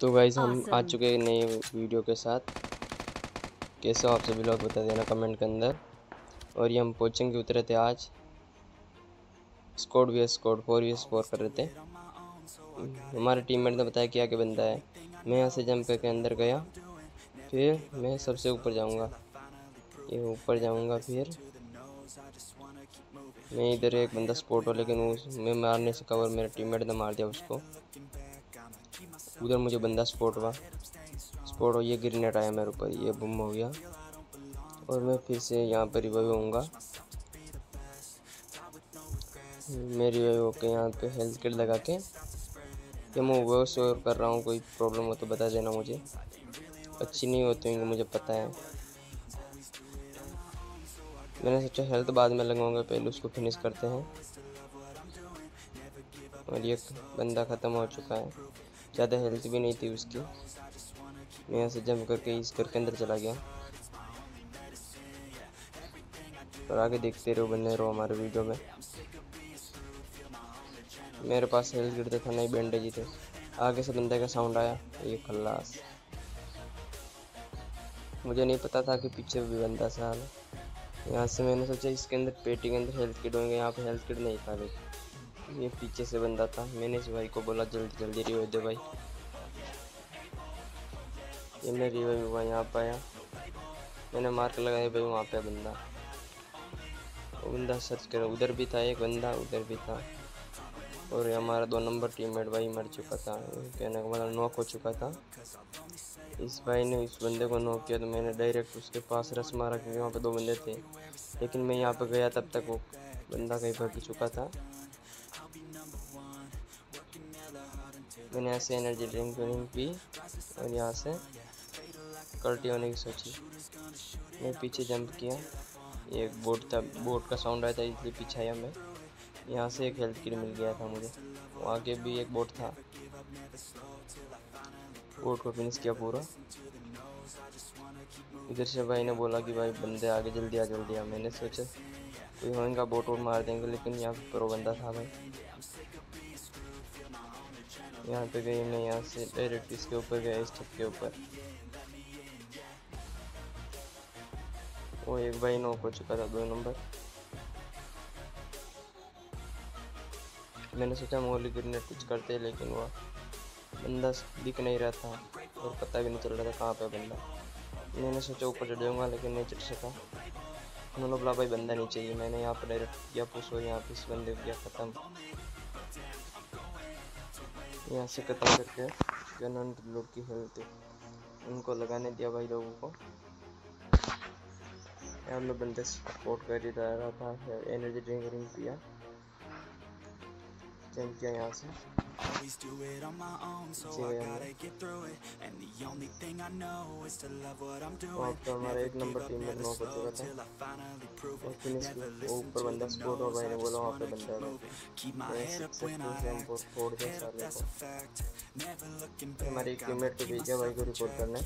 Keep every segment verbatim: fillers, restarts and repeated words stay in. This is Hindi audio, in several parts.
तो गाइस हम आ चुके हैं नए वीडियो के साथ। कैसे हो आप सभी लोग बता देना कमेंट के अंदर। और ये हम कोचिंग के उतरे थे आज, Scott V S Scott four V S four कर रहे थे। हमारे टीममेट ने बताया क्या कि बंदा है। मैं यहाँ से जंप करके अंदर गया, फिर मैं सबसे ऊपर जाऊँगा, ये ऊपर जाऊँगा, फिर मैं इधर एक बंदा स्पॉट हो, लेकिन उस मैं मारने से कवर मेरा टीममेट ने मार दिया उसको। उधर मुझे बंदा स्पॉट हुआ, स्पॉट हो ये ग्रेनेड आया मेरे ऊपर, ये बम हो गया और मैं फिर से यहाँ पर रिवाइव होऊंगा। मैं रिवाइव होकर यहाँ पे हेल्थ किट लगा के ये मैं वो शोर कर रहा हूँ। कोई प्रॉब्लम हो तो बता देना मुझे, अच्छी नहीं होती इनको मुझे पता है। मैंने सोचा हेल्थ बाद में लगाऊंगा, पहले उसको फिनिश करते हैं। और ये बंदा ख़त्म हो चुका है, ज़्यादा हेल्थ भी नहीं थी उसकी। मैं यहाँ से जंप करके इस घर के अंदर चला गया। और आगे देखते रहो, बने रहो हमारे वीडियो में। मेरे पास हेल्थ गिरते था, नहीं बैंडेज ही थे। आगे से बंदे का साउंड आया, ये खल्लास। मुझे नहीं पता था कि पीछे भी बंदा सा आना। यहाँ से मैंने सोचा इसके अंदर पेटी के अंदर हेल्थ किट होंगे, यहाँ पे हेल्थ किट नहीं था। लेकिन ये पीछे से बंदा था। मैंने इस भाई को बोला जल्दी जल्दी रिवाइव दे भाई, ये मैं रिवाइव हुआ। यहाँ पर आया, मैंने मार्क लगाया भाई, वहाँ पे बंदा वो बंदा सर्च करो, उधर भी था एक बंदा, उधर भी था। और हमारा दो नंबर टीममेट भाई मर चुका था, कहने का मतलब नॉक हो चुका था। इस भाई ने इस बंदे को नॉक किया तो मैंने डायरेक्ट उसके पास रस मारा, क्योंकि वहाँ पे दो बंदे थे। लेकिन मैं यहाँ पे गया तब तक वो बंदा कहीं भाग चुका था। मैंने यहाँ से एनर्जी ड्रिंक व्रिंक पी और यहाँ से कल्टी होने की सोची। मैं पीछे जंप किया, एक बोट था, बोट का साउंड आया था इसलिए पीछे आया मैं। यहाँ से एक हेल्थ किट मिल गया था मुझे, वहाँ के भी एक बोट था। बोट को फिनिश किया पूरा। इधर से भाई ने बोला कि भाई बंदे आगे जल्दी आ जल्दी आ। मैंने सोचा कोई होगा बोट वोट मार देंगे, लेकिन यहाँ पर वो बंदा था भाई। यहाँ पे गई मैं, यहाँ से डायरेक्ट इसके ऊपर गया, इस छत के ऊपर। वो एक भाई नॉक हो चुका था, दो नंबर। मैंने सोचा मोली गिरने कुछ करते, लेकिन वह बंदा दिख नहीं रहा था और पता भी नहीं चल रहा था कहाँ पे बंदा। मैंने सोचा ऊपर चढ़ जाऊँगा, लेकिन नहीं चढ़ सका। उन्होंने बोला भाई बंदा नहीं चाहिए। मैंने यहाँ पर डायरेक्ट किया पुश, और यहाँ पर इस बंदे किया ख़त्म। यहाँ से ख़त्म करके जनन लोग की हेल्थ उनको लगाने दिया भाई लोगों को। यार लोग बंदे सपोर्ट कर ही रहा था, एनर्जी ड्रिंक व्रिंक किया, जंप किया यहाँ से। वहाँ पर हमारा एक नंबर टीम में नॉक हो चुका था। ऊपर बंदा स्पॉट हो, भाई ने बोला वहाँ पे बंदा है। हमारे एक टीममेट को भेजा भाई को रिपोर्ट करना है।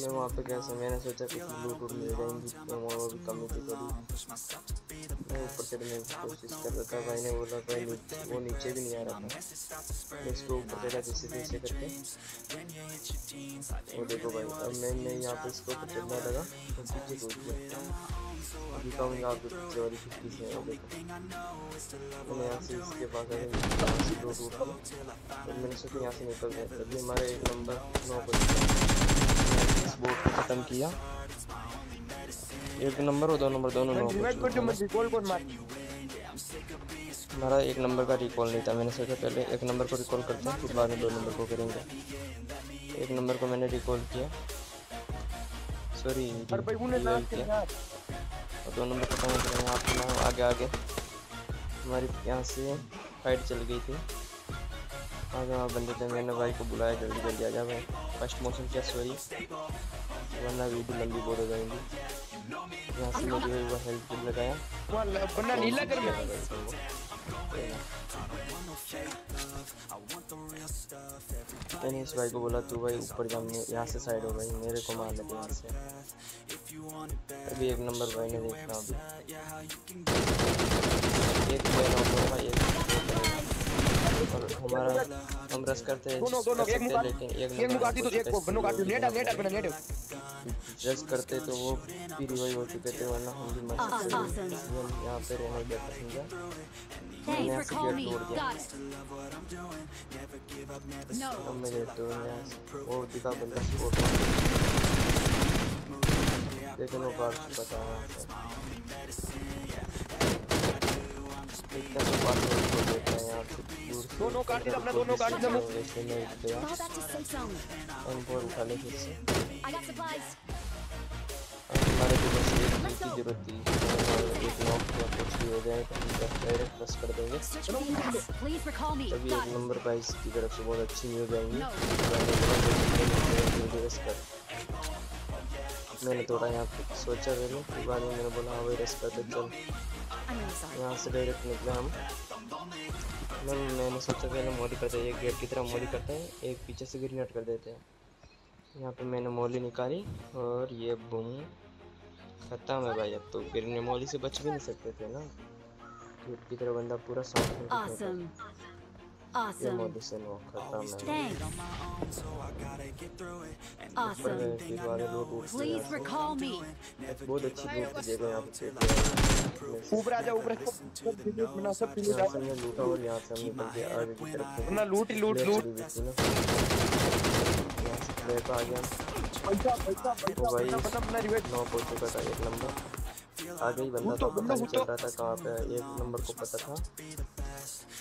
मैं वहाँ पे कैसे, मैंने सोचा कि लूट वूट मिल जाएंगी, वो भी कमी थी थोड़ी। मैं ऊपर चढ़ने की कोशिश कर रहा था, भाई ने बोला भाई वो नीचे भी नहीं आ रहा था। मैं इसको ऊपर चढ़ा जैसे जैसे करके, वो देखो भाई। अब मैं मैं यहाँ पे इसको ऊपर चढ़ना लगा, पीछे कूद गया। अभी कहूँगा आप चोरी फिफ्टी से यहाँ से इसके पास आए। मैंने सोचा यहाँ से निकल गया, तभी हमारा एक नंबर नौ बजे बोट को खत्म किया। एक नंबर और दो नंबर दोनों नंबर हमारा एक नंबर का रिकॉल नहीं था। मैंने सोचा पहले एक नंबर को रिकॉल करते हैं, फिर बाद में दो नंबर को करेंगे। एक नंबर को मैंने रिकॉल किया, सॉरी किया, और दो नंबर को खत्म करेंगे। आप आगे आगे हमारी यहाँ से फाइट चल गई थी। आगे वहाँ बंदे थे, मैंने भाई को बुलाया जल्दी जल्दी आ जा भाई, फर्स्ट मोशन क्या सॉरी वरना वीडियो लंबी बोर हो जाएंगी। यहाँ से मुझे वो हेल्प किट लगाया, बंदा नीला कर मेरा। मैंने इस भाई को बोला तू भाई ऊपर जा, यहाँ से साइड हो भाई, मेरे को मार लगे यहाँ से। अभी एक नंबर भाई ने देखना, अभी एक भाई और हमारा हम रश करते हैं, रश करते तो वो भी रिवाइव हो चुके थे, वरना हम भी मरते। यहाँ पे रहना ही बेहतर। हमारे को बस एक की जरूरत थी, एक नॉक या कुछ भी हो जाए तो हम डायरेक्ट प्लस कर देंगे। अभी एक नंबर बाईस की तरफ से बहुत अच्छी न्यूज आएंगी। मैंने थोड़ा यहाँ पे सोचा, मैंने फिर बाद में मैंने बोला हाँ भाई रेस्ट करते चल, यहाँ से डायरेक्ट निकला हम। मैंने मैंने सोचा पहले मोली करते हैं, एक गेट की तरफ मोली करते हैं, एक पीछे से ग्रेनेड कर देते हैं। यहाँ पे मैंने मोली निकाली और ये बूम खत्म है भाई। अब तो गिरने मोली से बच भी नहीं सकते थे ना, की तरह बंदा पूरा सॉफ्ट। awesome. awesome. मोली से नॉक खत्म है। बहुत अच्छी जगह ऊपर आजा, ऊपर लूटा और यहाँ से लूट लूट लूट आ गया। तो भाई नौ हो चुका था, एक नंबर आ गई। बंदा तो पता नहीं चल रहा था कहाँ पे, एक नंबर को पता था।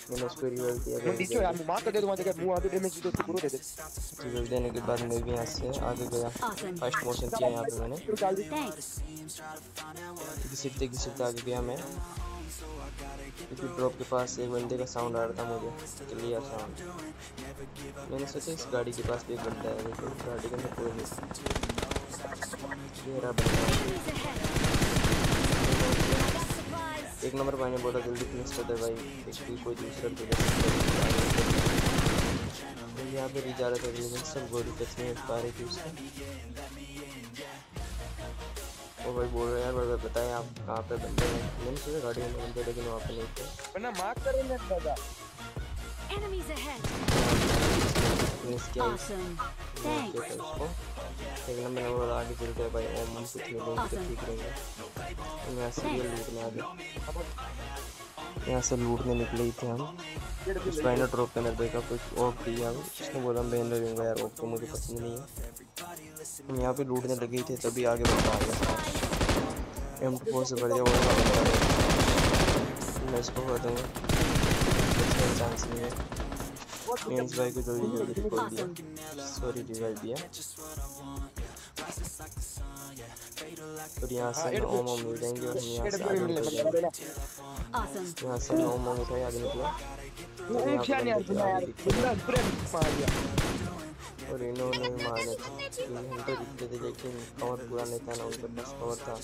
मैंने उसको रिवाइव दिया, रिवाइव देने के बाद मैं भी यहाँ से आगे गया, फर्स्ट मोशन किया यहाँ पे मैंने, घिसटते घिसटते आगे गया मैं। ड्रॉप के पास एक बंदे का साउंड आ रहा था मुझे, क्लियर साउंड। मैंने सोचा इस गाड़ी के पास भी एक बंदा है, लेकिन गाड़ी के अंदर कोई नहीं। एक नंबर भाई ने बोला जल्दी फिनिश कर दे भाई, इसकी कोई दूसरा तो यहाँ पे भी जा रहा था, सब गोली टच नहीं पा रही थी उससे। ओ भाई बोल रहे यार भाई बताएं आप कहाँ पे बंदे हैं। मैंने सोचा गाड़ी में बंदे, लेकिन वहाँ पे नहीं थे, वरना मार्क कर लेना दादा। Enemies ahead. मिस किया इसको, लेकिन मैंने बोला आगे चल के भाई ओम से खेलेंगे तो ठीक रहेगा। यहाँ से लूटने आ गए, यहाँ से लूटने निकले थे हम। उस भाई ने ड्रॉप में देखा कुछ ऑफ दिया, उसने बोला मैं नहीं लूँगा यार ऑफ, तो मुझे पसंद नहीं है। हम यहाँ पे लूटने लगे थे तभी आगे बढ़ पा गया। एम फोर से बढ़िया मैं इसको कर दूँगा, चांस नहीं है। मेन्स भाई को जल्दी जल्दी रिकॉल दिया, सॉरी रिवाइव दिया। और यहाँ से ओम ओम मिल जाएंगे, और यहाँ से यहाँ से ओम ओम उठाया आगे निकला। और इन्होंने मारे तो दिखते थे, लेकिन और पूरा नहीं था ना उनके पास, और था।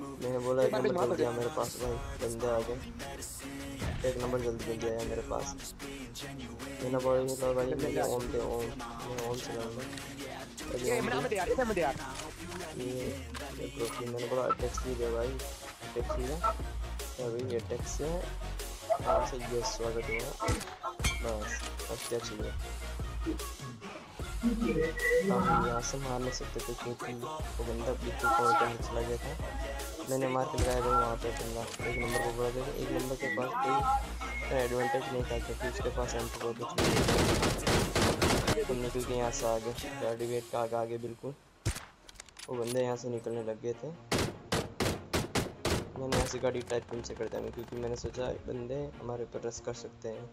मैंने बोला एक नंबर जल्दी आया मेरे पास, भाई बंदे आ गए। एक नंबर जल्दी जल्दी आया मेरे पास, मैंने बोला ये तो भाई मैं ऑन पे ऑन मैं ऑन चलाऊंगा। ये मैंने बोला अटैक्स भी दे भाई, अटैक्स भी है भाई, अटैक्स है यहाँ से। ये स्वागत हुआ बस, अब क्या चाहिए। हम यहाँ से मार नहीं सकते थे क्योंकि वो बंदा पीछे पॉइंट चला गया था। मैंने मार के लगाया वहाँ पे बंदा, एक नंबर को बुरा गया। एक नंबर के पास कोई एडवांटेज नहीं था क्योंकि उसके पास एम टू कुछ नहीं था। हमने क्योंकि यहाँ से आगे गाड़ी वेट का आगे आगे बिल्कुल वो बंदे यहाँ से निकलने लग गए थे। मैंने यहाँ से गाड़ी टायर पंचर कर दिया क्योंकि मैंने सोचा बंदे हमारे ऊपर रश कर सकते हैं।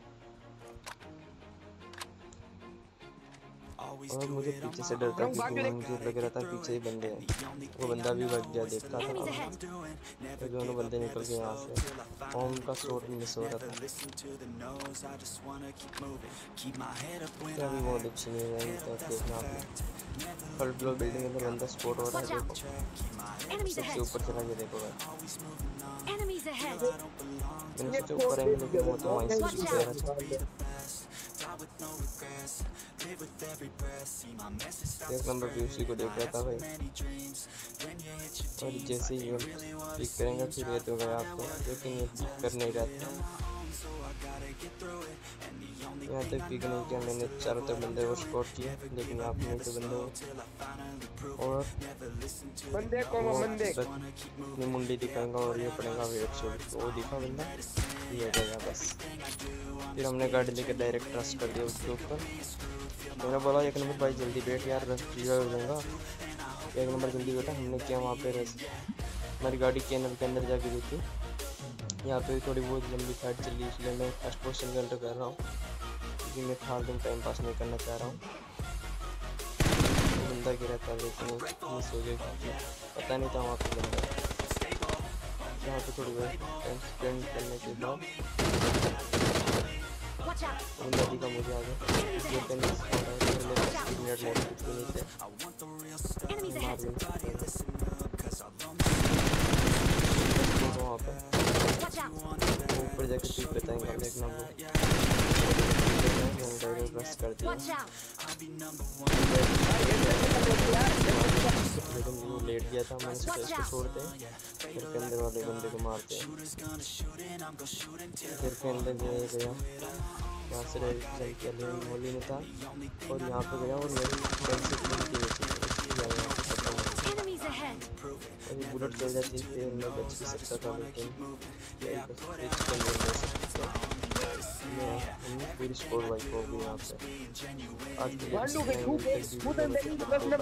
और मुझे पीछे से डर था क्योंकि मुझे लग रहा था पीछे ही बंदे हैं। वो बंदा भी भाग गया, देखता था तो दोनों बंदे निकल गए यहाँ से। ओम का शॉट मिस हो रहा था, अभी बहुत अच्छी नहीं रही तो देखना आपने। फर्स्ट फ्लोर बिल्डिंग में बंदा स्पॉट हो रहा है, देखो सबसे ऊपर चला गया। देखो भाई मैंने सोचा ऊपर आएंगे लेकिन वो तो वहीं से। एक नंबर पीयूसी को देख रहा था भाई, और जैसे ही पिक करेंगे फिर ये तो गया आपको, लेकिन ये पिक कर नहीं रहा था। यहाँ तक कि क्या मैंने चारों तक बंदे को स्कोर किया, लेकिन आप मेरे तो बंदे और बंदे को बंदे ये मुंडी दिखाएंगा और ये पड़ेगा वेट शॉट। वो दिखा बंदा ये गया बस। फिर हमने गाड़ी लेकर डायरेक्ट ट्रस्ट कर दिया उसके ऊपर। मैंने बोला एक नंबर भाई जल्दी बैठ यार, रस हो जाएगा, एक नंबर जल्दी बैठा। हमने किया वहाँ पे रस, हमारी गाड़ी कैनल के अंदर जाके देखी। यहाँ पे थोड़ी बहुत लंबी फाइट चल रही है, इसलिए मैं फर्स्ट पोजिशन एंटर कर रहा हूँ क्योंकि मैं फालतू में टाइम पास नहीं करना चाह रहा हूँ। बंदा गिरा था लेकिन मिस हो गया, पता नहीं था वहाँ पे बंदा। यहाँ पे थोड़ी बहुत टाइम स्पेंड करने के बाद बंदा दिखा मुझे आगे वहाँ पर ऊपर जाके ठीक बताएंगे। हम एक नंबर ब्रश कर दिया, लेकिन वो लेट गया था। मैंने सोचा इसको छोड़ते हैं, फिर के अंदर वाले बंदे को मारते हैं। फिर के अंदर गया गया यहाँ से मोली में था और यहाँ पे गया और मेरी अभी बुलेट चल जाती है। मैं बच भी सकता था लेकिन पूरी स्कोर वाइप हो गई यहाँ से। आज